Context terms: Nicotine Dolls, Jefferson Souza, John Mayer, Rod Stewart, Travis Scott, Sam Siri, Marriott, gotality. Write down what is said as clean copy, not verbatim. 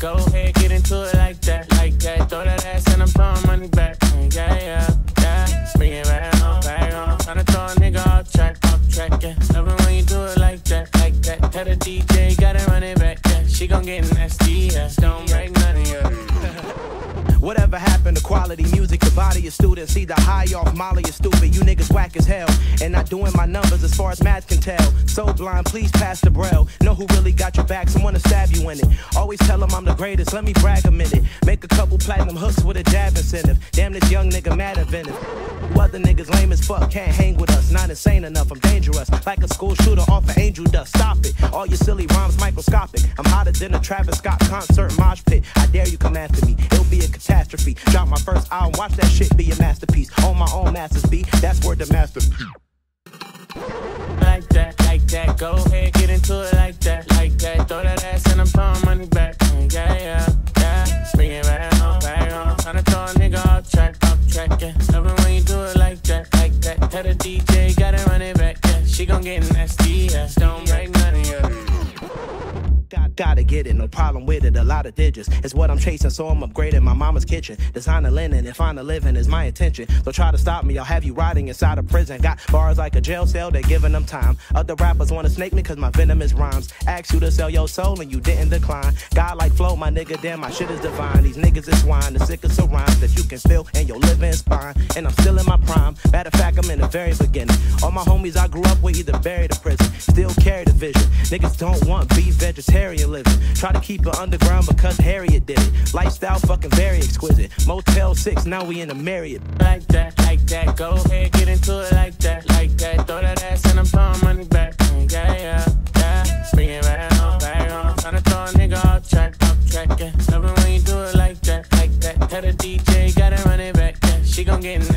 Go ahead, get into it like that, like that. Throw that ass and I'm throwing money back. Yeah, yeah, yeah. Bring it back on, back on. Tryna throw a nigga off track, off track. Yeah, love it when you do it like that, like that. Tell the DJ, gotta run it back. Yeah, she gon' get nasty. Yeah, don't break none of you. Whatever happened to quality music to body your students? Either high off Molly or stupid. You niggas whack as hell and not doing my numbers as far as math can tell. So blind, please pass the braille. Know who really got your back, someone to stab you in it. Always tell them I'm the greatest, let me brag a minute. Make a couple platinum hooks with a dab incentive. Damn, this young nigga mad inventive. You other niggas lame as fuck, can't hang with us. Not insane enough, I'm dangerous. Like a school shooter off of angel dust, stop it. All your silly rhymes microscopic. I'm hotter than a Travis Scott concert mosh pit. I dare you come after me, it'll be a catastrophe. Drop my first album, watch that shit be a masterpiece. On my own master's beat, that's where the master's like that, go ahead, get into it like that, throw that ass and I'm throwing money back. Yeah, yeah, yeah. Bring it back on, tryna throw a nigga off track, yeah. Love it when you do it like that, tell the DJ, gotta run it back, yeah. She gon' get nasty, yeah. Don't break none of you. Gotta get it, no problem with it, a lot of digits. It's what I'm chasing, so I'm upgrading my mama's kitchen. Designer linen, if I'm a living is my intention. So try to stop me, I'll have you rotting inside a prison. Got bars like a jail cell, they're giving them time. Other rappers wanna snake me cause my venomous rhymes. Asked you to sell your soul and you didn't decline. God like flow, my nigga, damn, my shit is divine. These niggas is swine, the sickest of rhymes that you can feel in your living spine. And I'm still in my prime, matter of fact, I'm in the very beginning. All my homies I grew up with either buried or prison. Still carry the vision, niggas don't want to be vegetarian. Living. Try to keep it underground because Harriet did it. Lifestyle fucking very exquisite. Motel 6, now we in a Marriott. Like that, go ahead, get into it like that, throw that ass and I'm throwing money back. Yeah, yeah, yeah. Bring it back on, tryna throw a nigga off track, yeah. Love it when you do it like that, like that. Tell the DJ, gotta run it back, yeah. She gon' get